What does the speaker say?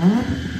Huh?